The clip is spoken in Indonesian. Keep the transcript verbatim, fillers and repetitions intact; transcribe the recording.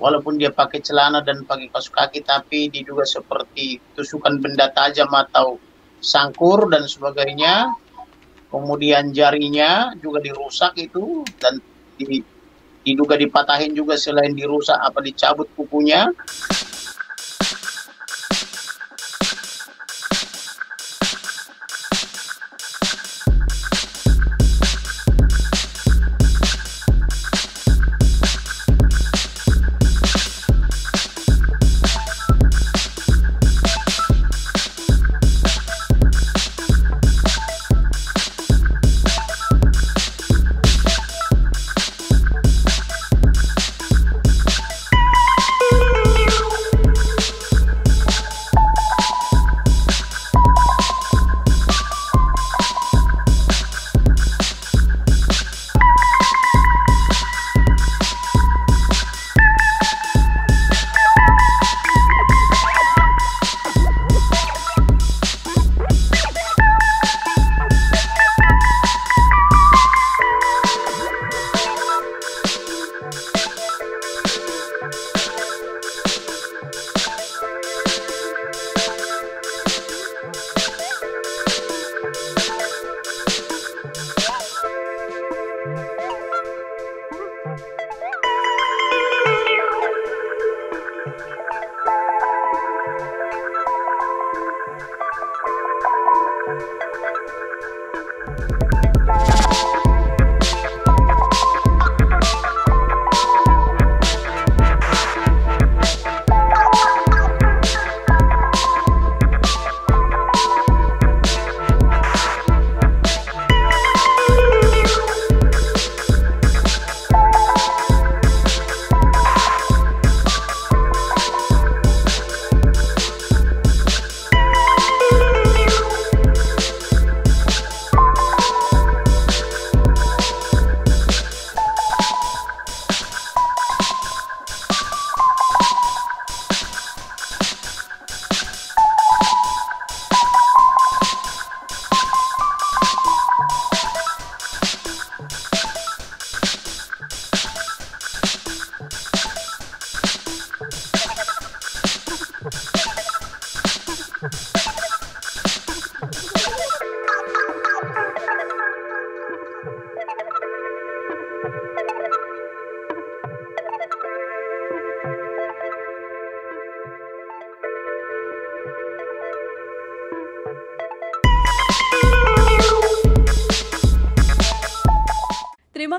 walaupun dia pakai celana dan pakai kaos kaki, tapi diduga seperti tusukan benda tajam atau sangkur dan sebagainya. Kemudian jarinya juga dirusak itu, dan di, diduga dipatahin juga, selain dirusak apa dicabut kukunya. Terima